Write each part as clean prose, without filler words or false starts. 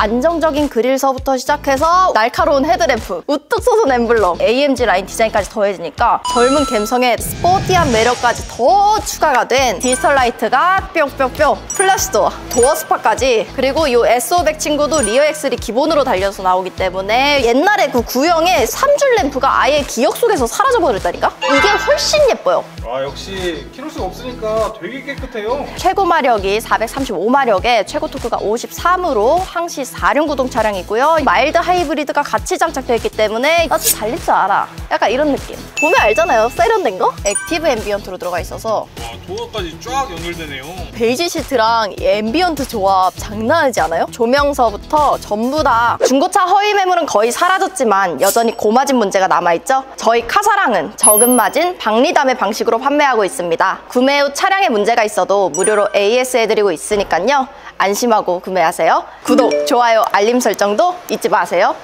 안정적인 그릴서부터 시작해서 날카로운 헤드램프, 우뚝 솟은 엠블럼, AMG 라인 디자인까지 더해지니까 젊은 감성에 스포티한 매력까지 더 추가가 된 디지털 라이트가 뿅뿅뿅, 플래시도어, 도어 스파까지. 그리고 이 S500 친구도 리어 엑셀이 기본으로 달려서 나오기 때문에 옛날에 그 구형의 3줄 램프가 아예 기억 속에서 사라져버렸다니까? 이게 훨씬 예뻐요. 아, 역시 키로수가 없으니까 되게 깨끗해요. 최고 마력이 435마력에 최고 토크가 53으로 항시 4륜 구동 차량이고요. 마일드 하이브리드가 같이 장착되어 있기 때문에 나도 달릴 줄 알아, 약간 이런 느낌. 보면 알잖아요, 세련된 거? 액티브 앰비언트로 들어가 있어서 와, 도어까지 쫙 연결되네요. 베이지 시트랑 앰비언트 조합 장난하지 않아요? 조명서부터 전부 다. 중고차 허위 매물은 거의 사라졌지만 여전히 고마진 문제가 남아있죠? 저희 카사랑은 적은 마진 박리담의 방식으로 판매하고 있습니다. 구매 후 차량에 문제가 있어도 무료로 AS 해드리고 있으니까요, 안심하고 구매하세요. 구독, 좋아요, 알림 설정도 잊지 마세요.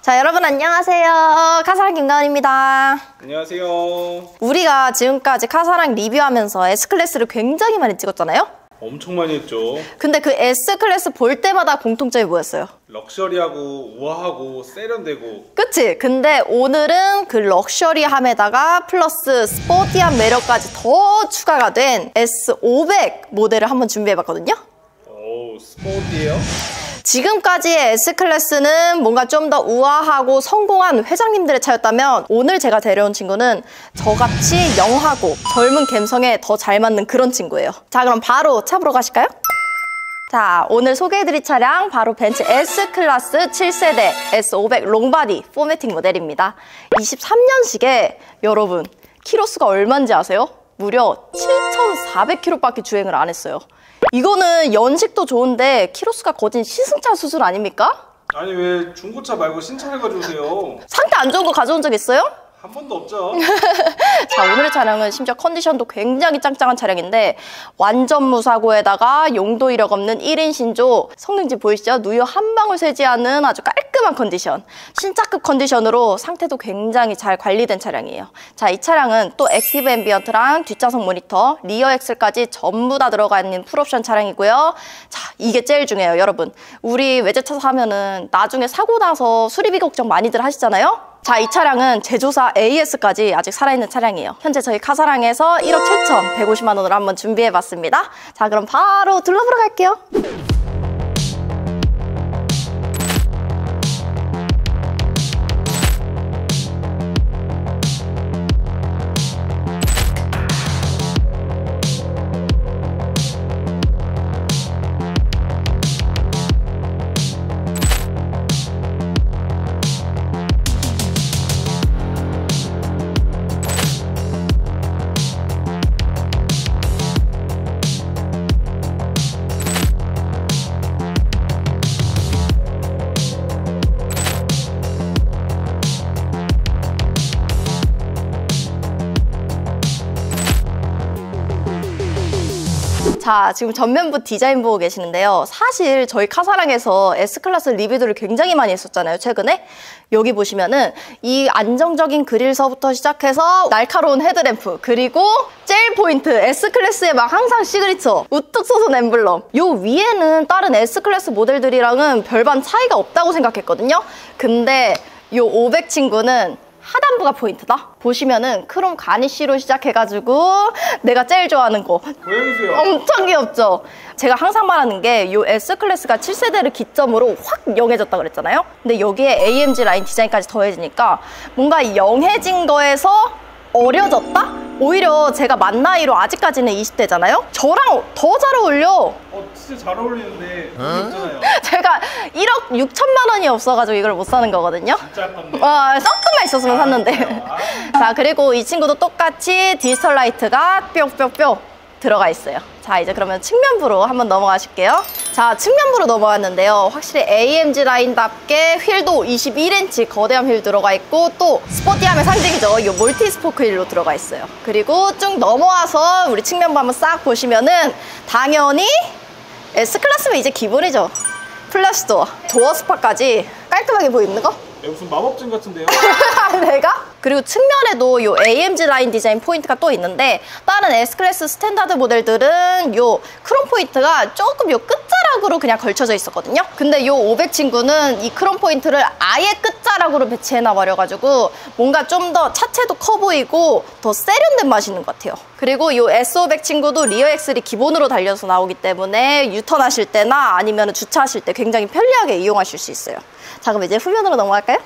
자, 여러분 안녕하세요. 카사랑 김가은입니다. 안녕하세요. 우리가 지금까지 카사랑 리뷰하면서 S클래스를 굉장히 많이 찍었잖아요? 엄청 많이 했죠. 근데 그 S클래스 볼 때마다 공통점이 뭐였어요? 럭셔리하고 우아하고 세련되고, 그치? 근데 오늘은 그 럭셔리함에다가 플러스 스포티한 매력까지 더 추가가 된 S500 모델을 한번 준비해봤거든요. 오, 스포티해요? 지금까지의 S클래스는 뭔가 좀 더 우아하고 성공한 회장님들의 차였다면, 오늘 제가 데려온 친구는 저같이 영하고 젊은 감성에 더 잘 맞는 그런 친구예요. 자, 그럼 바로 차 보러 가실까요? 자, 오늘 소개해드릴 차량 바로 벤츠 S클래스 7세대 S500 롱바디 4매틱 모델입니다. 23년식에 여러분 키로수가 얼마인지 아세요? 무려 7,400km밖에 주행을 안 했어요. 이거는 연식도 좋은데 키로수가 거진 시승차 수준 아닙니까? 아니, 왜 중고차 말고 신차를 가져오세요? 상태 안 좋은 거 가져온 적 있어요? 한 번도 없죠. 자, 오늘의 차량은 심지어 컨디션도 굉장히 짱짱한 차량인데 완전 무사고에다가 용도 이력 없는 1인 신조, 성능지 보이시죠? 누유 한 방울 새지 않은 아주 깔끔한 컨디션, 신차급 컨디션으로 상태도 굉장히 잘 관리된 차량이에요. 자, 이 차량은 또 액티브 앰비언트랑 뒷좌석 모니터, 리어 엑셀까지 전부 다 들어가 있는 풀옵션 차량이고요. 자, 이게 제일 중요해요, 여러분. 우리 외제차 사면은 나중에 사고 나서 수리비 걱정 많이들 하시잖아요? 자, 이 차량은 제조사 AS까지 아직 살아있는 차량이에요. 현재 저희 카사랑에서 1억 7,150만 원으로 한번 준비해봤습니다. 자, 그럼 바로 둘러보러 갈게요. 자, 지금 전면부 디자인 보고 계시는데요. 사실 저희 카사랑에서 S클래스 리뷰들을 굉장히 많이 했었잖아요, 최근에. 여기 보시면은 이 안정적인 그릴서부터 시작해서 날카로운 헤드램프, 그리고 제일 포인트 S클래스의 막 항상 시그니처 우뚝 솟은 엠블럼. 요 위에는 다른 S클래스 모델들이랑은 별반 차이가 없다고 생각했거든요. 근데 요 500 친구는 하단부가 포인트다. 보시면은 크롬 가니쉬로 시작해가지고 내가 제일 좋아하는 거, 고양이세요. 엄청 귀엽죠? 제가 항상 말하는 게 이 S클래스가 7세대를 기점으로 확 영해졌다 그랬잖아요? 근데 여기에 AMG 라인 디자인까지 더해지니까 뭔가 영해진 거에서 어려졌다? 오히려 제가 만 나이로 아직까지는 20대잖아요? 저랑 더 잘 어울려. 진짜 잘 어울리는데 어렵잖아요. 제가 1억 6천만 원이 없어가지고 이걸 못 사는 거거든요? 진짜 아깝네. 조금만 있었으면 샀는데. 자, 그리고 이 친구도 똑같이 디지털 라이트가 뿅뿅뿅 들어가 있어요. 자, 이제 그러면 측면부로 한번 넘어가실게요. 자, 측면부로 넘어왔는데요. 확실히 AMG 라인답게 휠도 21인치 거대한 휠 들어가 있고, 또 스포티함의 상징이죠, 이 멀티 스포크 휠로 들어가 있어요. 그리고 쭉 넘어와서 우리 측면부 한번 싹 보시면은 당연히 S클래스면 이제 기본이죠. 플래시도어, 도어 스파까지 깔끔하게 보이는 거? 무슨 마법진 같은데요? 내가? 그리고 측면에도 요 AMG 라인 디자인 포인트가 또 있는데, 다른 S클래스 스탠다드 모델들은 요 크롬 포인트가 조금 요 끝자락으로 그냥 걸쳐져 있었거든요. 근데 요 500 친구는 이 크롬 포인트를 아예 끝자락으로 배치해놔버려가지고 뭔가 좀 더 차체도 커 보이고 더 세련된 맛이 있는 것 같아요. 그리고 요 S500 친구도 리어 엑셀이 기본으로 달려서 나오기 때문에 유턴하실 때나 아니면 주차하실 때 굉장히 편리하게 이용하실 수 있어요. 자, 그럼 이제 후면으로 넘어갈까요?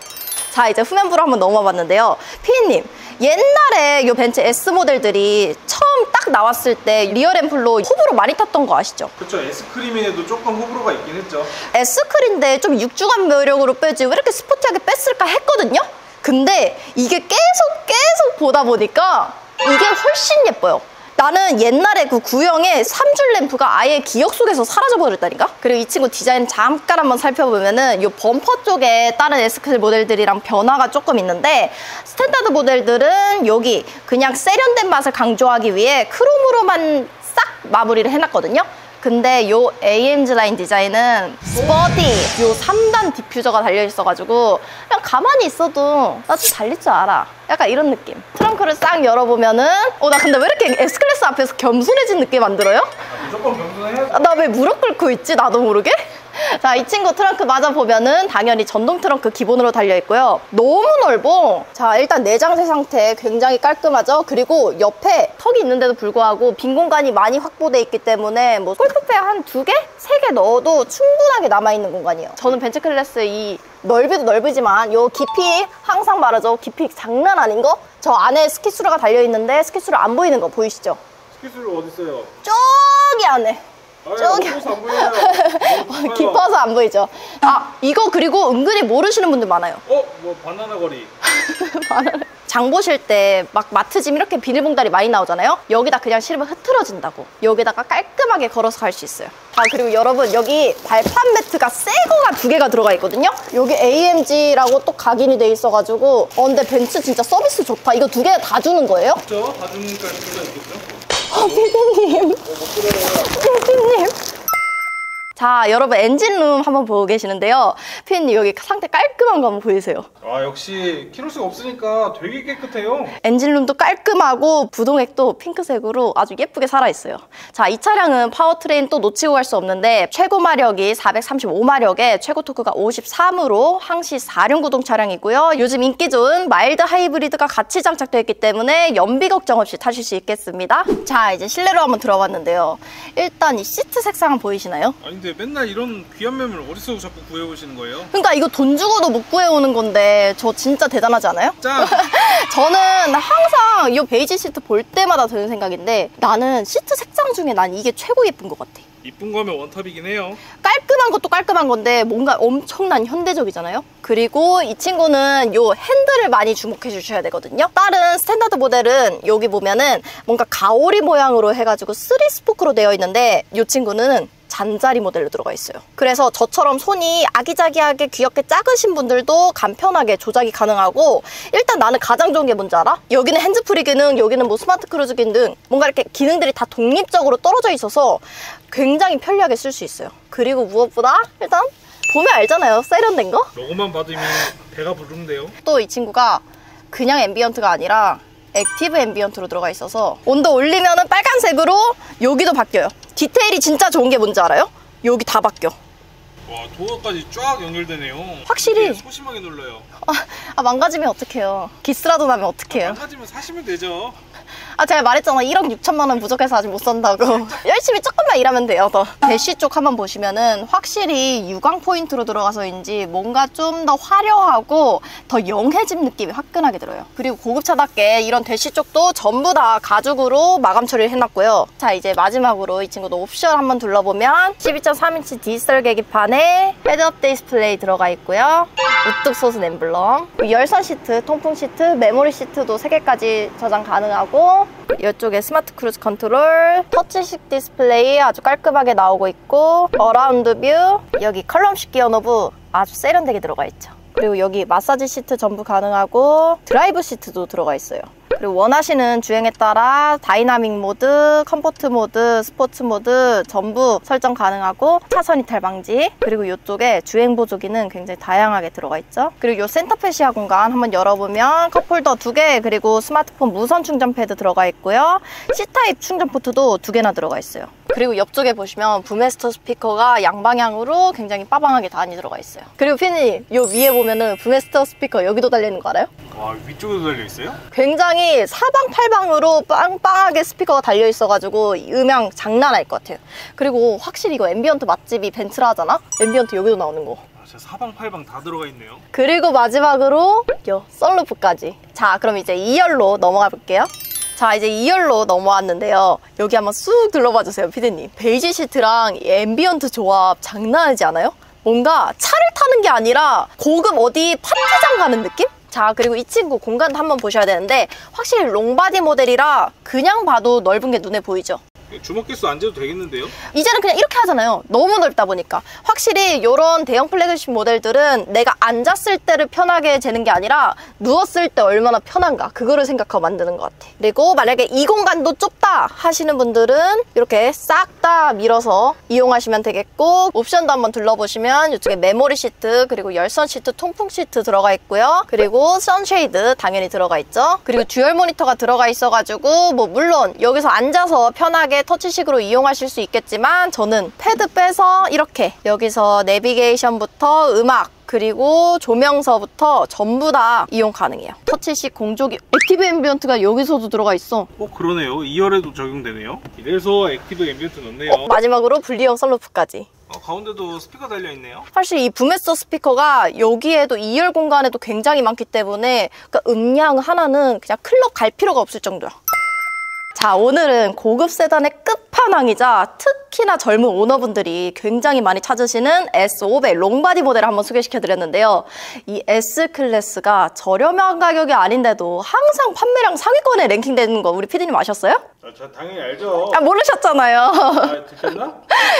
자, 이제 후면부로 한번 넘어와 봤는데요. 피디님, 옛날에 요 벤츠 S 모델들이 처음 딱 나왔을 때 리어램플로 호불호 많이 탔던 거 아시죠? 그렇죠. S크림에도 조금 호불호가 있긴 했죠. S크림인데 좀 육중한 매력으로 빼지 왜 이렇게 스포티하게 뺐을까 했거든요? 근데 이게 계속 보다 보니까 이게 훨씬 예뻐요. 나는 옛날에 그 구형의 3줄 램프가 아예 기억 속에서 사라져버렸다니까? 그리고 이 친구 디자인 잠깐 한번 살펴보면은 이 범퍼 쪽에 다른 S클래스 모델들이랑 변화가 조금 있는데, 스탠다드 모델들은 여기 그냥 세련된 맛을 강조하기 위해 크롬으로만 싹 마무리를 해놨거든요? 근데 요 AMG 라인 디자인은 스포티! 요 3단 디퓨저가 달려있어가지고 그냥 가만히 있어도 나도 달릴 줄 알아. 약간 이런 느낌. 트렁크를 싹 열어보면은 나 근데 왜 이렇게 S클래스 앞에서 겸손해진 느낌 안 들어요? 무조건 겸손해. 나 왜 무릎 꿇고 있지? 나도 모르게? 자, 이 친구 트렁크 맞아 보면은 당연히 전동 트렁크 기본으로 달려있고요. 너무 넓어. 자, 일단 내장재 상태 굉장히 깔끔하죠. 그리고 옆에 턱이 있는데도 불구하고 빈 공간이 많이 확보돼 있기 때문에 뭐 골프백 한 2개? 3개 넣어도 충분하게 남아있는 공간이에요. 저는 벤츠클래스 이 넓이도 넓이지만 요 깊이, 항상 말하죠. 깊이 장난 아닌 거? 저 안에 스키스루가 달려있는데 스키스루 안 보이는 거 보이시죠? 스키스루 어딨어요? 저기 안에. 저기 깊어서 안 보이죠. 아, 이거 그리고 은근히 모르시는 분들 많아요. 뭐 바나나 거리. 장 보실 때 막 마트 짐 이렇게 비닐봉다리 많이 나오잖아요. 여기다 그냥 실으면 흐트러진다고. 여기다가 깔끔하게 걸어서 갈 수 있어요. 아, 그리고 여러분, 여기 발판 매트가 새 거가 2개가 들어가 있거든요. 여기 AMG라고 또 각인이 돼 있어가지고 근데 벤츠 진짜 서비스 좋다. 이거 2개 다 주는 거예요? 그렇죠. 다 주니까 진짜 있겠죠. 피디님. 피디님. 자, 여러분, 엔진룸 한번 보고 계시는데요. 피디님, 여기 상태 깔끔한 거 한번 보이세요? 아, 역시 키로수가 없으니까 되게 깨끗해요. 엔진룸도 깔끔하고 부동액도 핑크색으로 아주 예쁘게 살아있어요. 자, 이 차량은 파워트레인 또 놓치고 갈 수 없는데, 최고 마력이 435마력에 최고 토크가 53으로 항시 4륜 구동 차량이고요. 요즘 인기 좋은 마일드 하이브리드가 같이 장착되어 있기 때문에 연비 걱정 없이 타실 수 있겠습니다. 자, 이제 실내로 한번 들어봤는데요. 일단 이 시트 색상은 보이시나요? 아닌데 맨날 이런 귀한 매물 어디서 자꾸 구해오시는 거예요? 그러니까 이거 돈 주고도 못 구해오는 건데 저 진짜 대단하지 않아요? 짠! 저는 항상 이 베이지 시트 볼 때마다 드는 생각인데, 나는 시트 색상 중에 난 이게 최고 예쁜 것 같아. 이쁜 거면 원탑이긴 해요. 깔끔한 것도 깔끔한 건데 뭔가 엄청난 현대적이잖아요. 그리고 이 친구는 요 핸들을 많이 주목해 주셔야 되거든요. 다른 스탠다드 모델은 여기 보면은 뭔가 가오리 모양으로 해가지고 3스포크로 되어 있는데, 이 친구는 잔자리 모델로 들어가 있어요. 그래서 저처럼 손이 아기자기하게 귀엽게 작으신 분들도 간편하게 조작이 가능하고, 일단 나는 가장 좋은 게 뭔지 알아? 여기는 핸즈프리 기능, 여기는 뭐 스마트 크루즈 기능 등 뭔가 이렇게 기능들이 다 독립적으로 떨어져 있어서 굉장히 편리하게 쓸 수 있어요. 그리고 무엇보다 일단 보면 알잖아요. 세련된 거? 요거만 봐도 이미 배가 부른데요. 또 이 친구가 그냥 앰비언트가 아니라 액티브 앰비언트로 들어가 있어서 온도 올리면은 빨간색으로 여기도 바뀌어요. 디테일이 진짜 좋은 게 뭔지 알아요? 여기 다 바뀌어. 와, 도어까지 쫙 연결되네요. 확실히 소심하게 눌러요. 망가지면 어떡해요. 기스라도 나면 어떡해요. 망가지면 사시면 되죠. 제가 말했잖아. 1억 6천만 원 부족해서 아직 못 산다고. 열심히 조금만 일하면 돼요, 더. 대시 쪽 한번 보시면은 확실히 유광 포인트로 들어가서인지 뭔가 좀 더 화려하고 더 영해집 느낌이 화끈하게 들어요. 그리고 고급차답게 이런 대시 쪽도 전부 다 가죽으로 마감 처리를 해놨고요. 자, 이제 마지막으로 이 친구도 옵션 한번 둘러보면 12.3인치 디지털 계기판에 헤드업 디스플레이 들어가 있고요. 우뚝 솟은 엠블럼, 열선 시트, 통풍 시트, 메모리 시트도 3개까지 저장 가능하고, 이쪽에 스마트 크루즈 컨트롤, 터치식 디스플레이 아주 깔끔하게 나오고 있고, 어라운드 뷰, 여기 컬럼식 기어 너브 아주 세련되게 들어가 있죠. 그리고 여기 마사지 시트 전부 가능하고 드라이브 시트도 들어가 있어요. 그리고 원하시는 주행에 따라 다이나믹 모드, 컴포트 모드, 스포츠 모드 전부 설정 가능하고 차선 이탈 방지, 그리고 이쪽에 주행 보조 기능 굉장히 다양하게 들어가 있죠. 그리고 이 센터페 시야 공간 한번 열어보면 컵홀더 2개, 그리고 스마트폰 무선 충전 패드 들어가 있고요. C타입 충전 포트도 2개나 들어가 있어요. 그리고 옆쪽에 보시면 부메스터 스피커가 양방향으로 굉장히 빠방하게 단이 들어가 있어요. 그리고 피디님, 요 위에 보면은 부메스터 스피커 여기도 달리는 거 알아요? 와, 위쪽에도 달려있어요? 굉장히 사방팔방으로 빵빵하게 스피커가 달려있어가지고 음향 장난 아닐 것 같아요. 그리고 확실히 이거 앰비언트 맛집이 벤츠라 하잖아? 앰비언트 여기도 나오는 거. 사방팔방 다 들어가 있네요. 그리고 마지막으로 요 썬루프까지. 자, 그럼 이제 2열로 넘어가 볼게요. 자, 이제 2열로 넘어왔는데요. 여기 한번 쑥 둘러봐 주세요, 피디님. 베이지 시트랑 앰비언트 조합 장난하지 않아요? 뭔가 차를 타는 게 아니라 고급 어디 파티장 가는 느낌? 자, 그리고 이 친구 공간도 한번 보셔야 되는데 확실히 롱바디 모델이라 그냥 봐도 넓은 게 눈에 보이죠? 주먹 개수 안 재도 되겠는데요? 이제는 그냥 이렇게 하잖아요. 너무 넓다 보니까. 확실히 이런 대형 플래그십 모델들은 내가 앉았을 때를 편하게 재는 게 아니라 누웠을 때 얼마나 편한가, 그거를 생각하고 만드는 것 같아. 그리고 만약에 이 공간도 좁다 하시는 분들은 이렇게 싹 다 밀어서 이용하시면 되겠고, 옵션도 한번 둘러보시면 이쪽에 메모리 시트, 그리고 열선 시트, 통풍 시트 들어가 있고요. 그리고 선쉐이드 당연히 들어가 있죠. 그리고 듀얼 모니터가 들어가 있어가지고 뭐 물론 여기서 앉아서 편하게 터치식으로 이용하실 수 있겠지만, 저는 패드 빼서 이렇게 여기서 내비게이션부터 음악, 그리고 조명서부터 전부 다 이용 가능해요. 터치식 공조기, 액티브 앰비언트가 여기서도 들어가 있어. 그러네요. 2열에도 적용되네요. 이래서 액티브 앰비언트 넣네요. 마지막으로 분리형 썬루프까지. 가운데도 스피커 달려있네요. 사실 이 부메스터 스피커가 여기에도 2열 공간에도 굉장히 많기 때문에, 그러니까 음량 하나는 그냥 클럽 갈 필요가 없을 정도야. 자, 오늘은 고급 세단의 끝판왕이자 특히나 젊은 오너분들이 굉장히 많이 찾으시는 S500 롱바디 모델을 한번 소개시켜드렸는데요. 이 S클래스가 저렴한 가격이 아닌데도 항상 판매량 상위권에 랭킹되는 거 우리 피디님 아셨어요? 저 당연히 알죠. 모르셨잖아요. 듣셨나?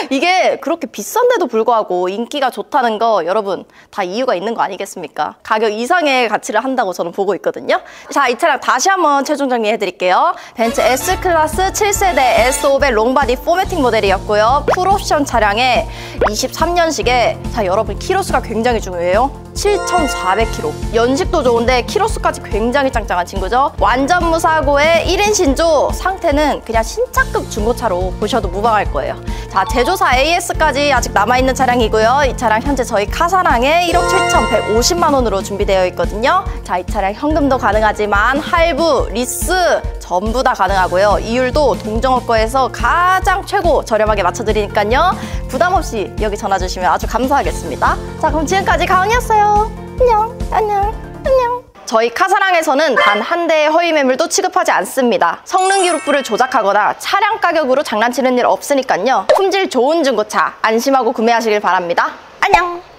이게 그렇게 비싼데도 불구하고 인기가 좋다는 거 여러분 다 이유가 있는 거 아니겠습니까? 가격 이상의 가치를 한다고 저는 보고 있거든요. 자, 이 차량 다시 한번 최종 정리해드릴게요. 벤츠 S클래스 7세대 S500 롱바디 4매틱 모델이었고요. 풀옵션 차량에 23년식에 자, 여러분 키로수가 굉장히 중요해요. 7,400km. 연식도 좋은데 키로수까지 굉장히 짱짱한 친구죠. 완전 무사고의 1인 신조, 상태는 그냥 신차급 중고차로 보셔도 무방할 거예요. 자, 제조사 AS까지 아직 남아있는 차량이고요. 이 차량 현재 저희 카사랑에 1억 7,150만 원으로 준비되어 있거든요. 자, 이 차량 현금도 가능하지만 할부, 리스 전부 다 가능하고요. 이율도 동종업거에서 가장 최고 저렴하게 맞춰드리니까요. 부담 없이 여기 전화 주시면 아주 감사하겠습니다. 자, 그럼 지금까지 가은이었어요. 안녕, 안녕, 안녕. 저희 카사랑에서는 단 한 대의 허위 매물도 취급하지 않습니다. 성능 기록부를 조작하거나 차량 가격으로 장난치는 일 없으니까요. 품질 좋은 중고차 안심하고 구매하시길 바랍니다. 안녕.